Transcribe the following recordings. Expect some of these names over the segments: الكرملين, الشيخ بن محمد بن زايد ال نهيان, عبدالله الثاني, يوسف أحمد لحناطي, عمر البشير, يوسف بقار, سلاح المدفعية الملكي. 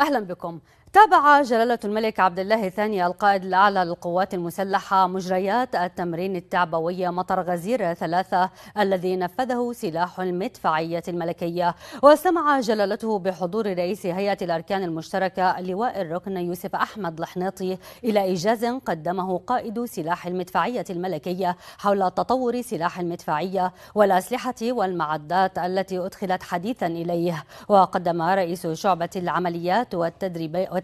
أهلا بكم. تابع جلالة الملك عبدالله الثاني القائد الأعلى للقوات المسلحة مجريات التمرين التعبوي مطر غزير 3 الذي نفذه سلاح المدفعية الملكية، واستمع جلالته بحضور رئيس هيئة الأركان المشتركة لواء الركن يوسف أحمد لحناطي إلى إيجاز قدمه قائد سلاح المدفعية الملكية حول تطور سلاح المدفعية والأسلحة والمعدات التي أدخلت حديثا إليه. وقدم رئيس شعبة العمليات والتدريبات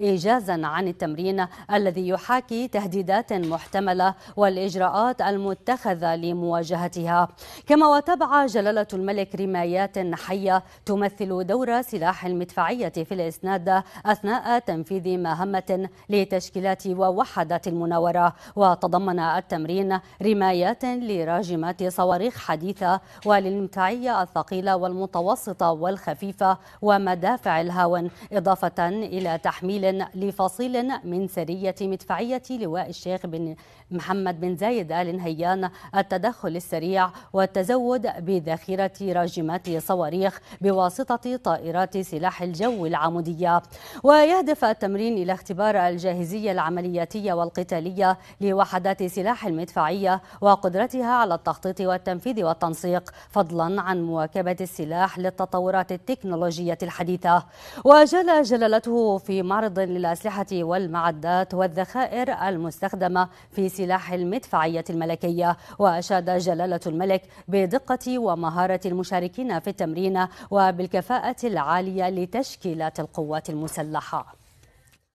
إيجازا عن التمرين الذي يحاكي تهديدات محتملة والإجراءات المتخذة لمواجهتها. كما وتابع جلالة الملك رمايات حية تمثل دور سلاح المدفعية في الإسناد أثناء تنفيذ مهمة لتشكيلات ووحدات المناورة، وتضمن التمرين رمايات لراجمات صواريخ حديثة وللمدفعية الثقيلة والمتوسطة والخفيفة ومدافع الهاون، إضافة إلى تحميل لفصيل من سرية مدفعية لواء الشيخ بن محمد بن زايد ال نهيان التدخل السريع والتزود بذخيرة راجمات صواريخ بواسطة طائرات سلاح الجو العمودية. ويهدف التمرين إلى اختبار الجاهزية العملياتية والقتالية لوحدات سلاح المدفعية وقدرتها على التخطيط والتنفيذ والتنسيق، فضلا عن مواكبة السلاح للتطورات التكنولوجية الحديثة. وجل جلالته في معرض للأسلحة والمعدات والذخائر المستخدمة في سلاح المدفعية الملكية، وأشاد جلالة الملك بدقة ومهارة المشاركين في التمرين وبالكفاءة العالية لتشكيلات القوات المسلحة.